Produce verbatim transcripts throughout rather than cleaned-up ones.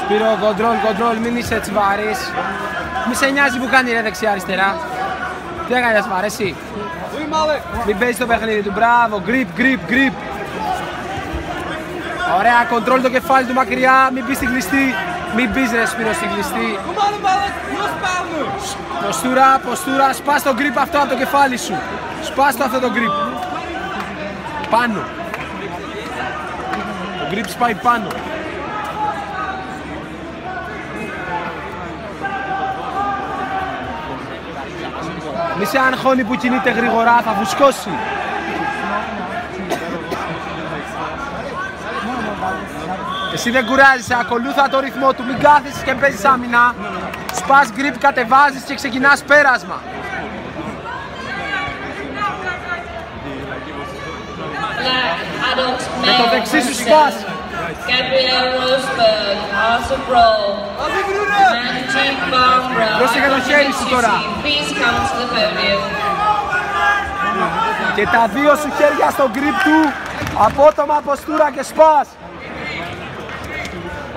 Σπύρο, κοντρόλ, κοντρόλ, μην είσαι έτσι βαρύς. Μη σε νοιάζει που κάνει ρε δεξιά αριστερά. Τι έκανε, σου αρέσει. Μην παίζει το παιχνίδι του, μπράβο, grip, grip, grip. Ωραία, κοντρόλ το κεφάλι του μακριά, μην μπει στη κλειστή. Μην μπεις ρε Σπύρο στη κλειστή. Ποστούρα, ποστούρα, σπάς το grip αυτό από το κεφάλι σου. Σπάς το αυτό το grip. Πάνω. Ο grip σπάει πάνω. Μη σε αγχώνει που κινείται γρήγορα, θα φουσκώσει. Εσύ δεν κουράζεσαι, ακολούθα το ρυθμό του, μην κάθεσαι και παίζεις άμυνα. Σπάς grip, κατεβάζεις και ξεκινάς πέρασμα. Με το δεξί σου σπάς. Πρόσεχε το χέρι σου τώρα. Και τα δύο σου χέρια στο grip του. Απότομα ποστούρα και σπάς.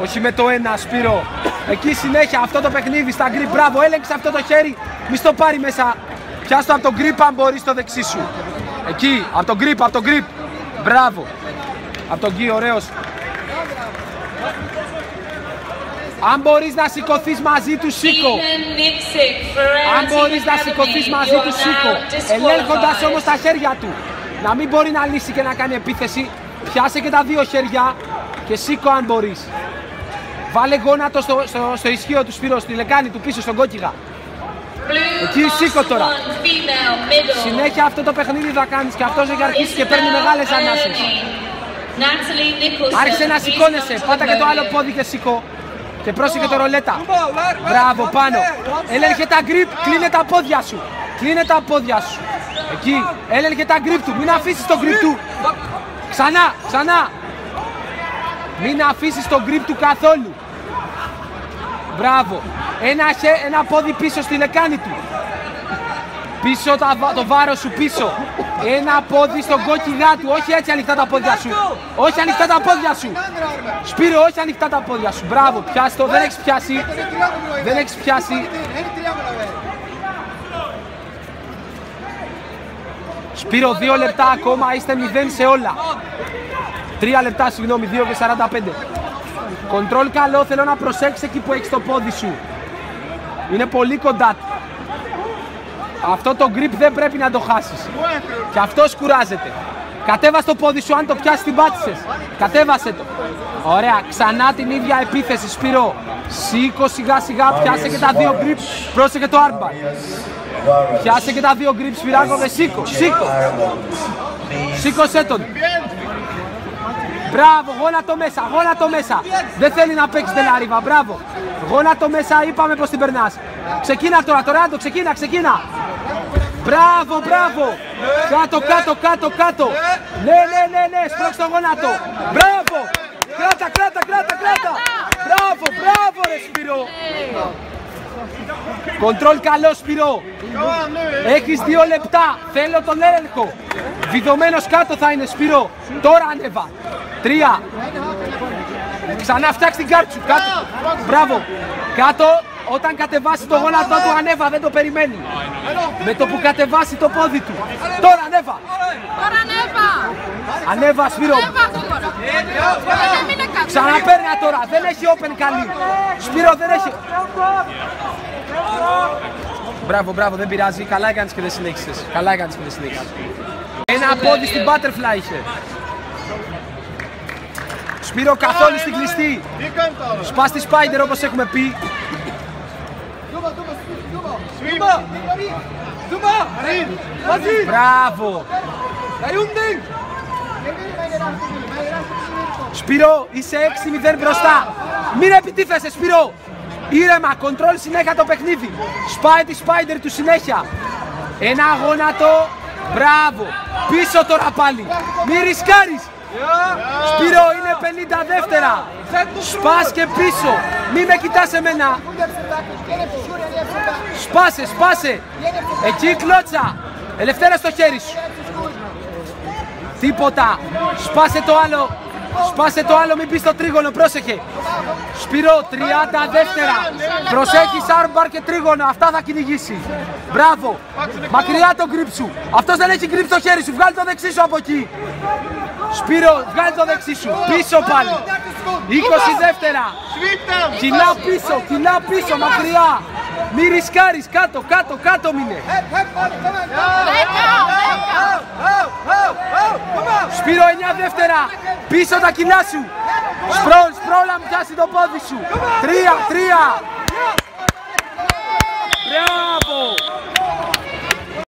Όχι με το ένα, Σπύρο. Εκεί συνέχεια αυτό το παιχνίδι στα grip. Μπράβο, έλεγξε αυτό το χέρι. Μη στο πάρει μέσα. Πιάστο από το grip αν μπορείς το δεξί σου. Εκεί, από το grip, από το grip. Μπράβο. Από τον Γκί, ωραίος. Αν μπορείς να σηκωθείς μαζί του, σήκω. Αν μπορείς να σηκωθείς μαζί του, σήκω. Ελέγχοντας όμως τα χέρια του. Να μην μπορεί να λύσει και να κάνει επίθεση. Πιάσε και τα δύο χέρια και σήκω αν μπορείς. Βάλε γόνατο στο, στο, στο ισχύο του Σπύρο, στη λεκάνη του πίσω, στον κόκκιγα. Εκεί σήκω τώρα. Συνέχεια αυτό το παιχνίδι θα κάνεις και αυτός έχει αρχίσει και παίρνει μεγάλες ανάσες. Άρχισε να σηκώνεσαι, πάτα και το άλλο πόδι και σηκώ. Και πρόσεχε το ρολέτα. Μπράβο, πάνω. Έλεγχε τα grip, κλείνε τα πόδια σου. Κλείνε τα πόδια σου. Εκεί, έλεγχε τα grip του, μην αφήσεις το grip του. Ξανά, ξανά. Μην αφήσεις το grip του καθόλου. Μπράβο. Ένα, ένα πόδι πίσω στη λεκάνη του. Πίσω τα, το βάρος σου πίσω. Ένα πόδι στον κόκκιγά του. Όχι έτσι ανοιχτά τα πόδια σου. Όχι ανοιχτά τα πόδια σου. Σπύρο, όχι ανοιχτά τα πόδια σου. Μπράβο, πιάσε το. Δεν έχεις πιάσει. Δεν έχεις πιάσει. Σπύρο, δύο λεπτά ακόμα. Είστε μηδέν σε όλα. Τρία λεπτά, συγγνώμη, δύο και σαράντα πέντε. Κοντρόλ καλό, θέλω να προσέξεις εκεί που έχεις το πόδι σου. Είναι πολύ κοντά. Αυτό το grip δεν πρέπει να το χάσεις. Και αυτός κουράζεται. Κατέβασε το πόδι σου, αν το πιάσεις την πάτησες. Κατέβασε το. Ωραία, ξανά την ίδια επίθεση, Σπύρο. Σήκω σιγά σιγά, πιάσε και τα δύο grip. Πρόσεχε το armbar. Πιάσε και τα δύο grip, Σπυράκο, και σήκω, σήκω. Σήκωσέ τον. Μπράβο, γόνατο μέσα, γόνατο μέσα. Δεν θέλει να παίξει τελαρίβα, μπράβο. Γόνατο μέσα, είπαμε πως την περνάς. Ξεκίνα τώρα, τώρα το ξεκίνα, ξεκίνα. Μπράβο, μπράβο. Κάτω, κάτω, κάτω, κάτω. Ναι, ναι, ναι, ναι, σπρώξε το γόνατο. Μπράβο. Κράτα, κράτα, κράτα, κράτα. Μπράβο, μπράβο ρε Σπύρο. Κοντρόλ καλό, Σπύρο. Έχεις δύο λεπτά, θέλω τον έλεγχο. Βιδωμένος κάτω θα είναι, Σπύρο. Τώρα ανέβα. Τρία. Ξανά φτιάξει την κάρτα σου. Κάτω. Μπράβο. Κάτω. Όταν κατεβάσει το γόνατό του ανέβα, δεν το περιμένει. Με το που κατεβάσει το πόδι του. Τώρα ανέβα. Τώρα ανέβα. Ανέβα, Σπύρο. Ξαναπέρνα τώρα. Δεν έχει open καλή. Σπύρο δεν έχει. Μπράβο, μπράβο, δεν πειράζει. Καλά έκανες και δεν συνέχισες. Καλά έκανες και δεν συνέχισες. Ένα πόδι στην butterfly είχε. Σπύρο καθόλου στην κλειστή. Σπά στη spider όπως έχουμε πει. Μπράβο. Σπύρο, είσαι έξι μηδέν μπροστά. Μην επιτίθεσαι, Σπύρο. Ήρεμα, κοντρόλ συνέχεια το παιχνίδι. Σπάει τη spider του συνέχεια. Ένα γόνατο. Μπράβο. Πίσω τώρα πάλι. Μη ρισκάρεις. Σπύρο, είναι πενήντα δεύτερα. Σπάς και πίσω. Μη με κοιτάς εμένα. Σπάσε, σπάσε. Εκεί κλώτσα. Ελευθέρα στο χέρι σου. Τίποτα. Σπάσε το άλλο. Σπάσε το άλλο, μην μπει στο τρίγωνο, πρόσεχε. Σπυρό, τριάντα δεύτερα. Προσέχει, άρμπαρ και τρίγωνο, αυτά θα κυνηγήσει. Μπράβο. Μακριά τον γκριπ σου. Αυτός δεν έχει γκριπ στο χέρι σου, βγάλει το δεξί σου από εκεί. Σπύρο, βγάλει το δεξί σου. Πίσω πάλι. είκοσι δεύτερα. Κοινά πίσω, κοινά πίσω, μακριά. Μη ρισκάρεις, κάτω, κάτω, κάτω μείνε. Σπύρο, εννιά δεύτερα. Πίσω τα κοινά σου. Σπρόλ, σπρόλ να πιάσει το πόδι σου. Τρία, τρία. Μπράβο.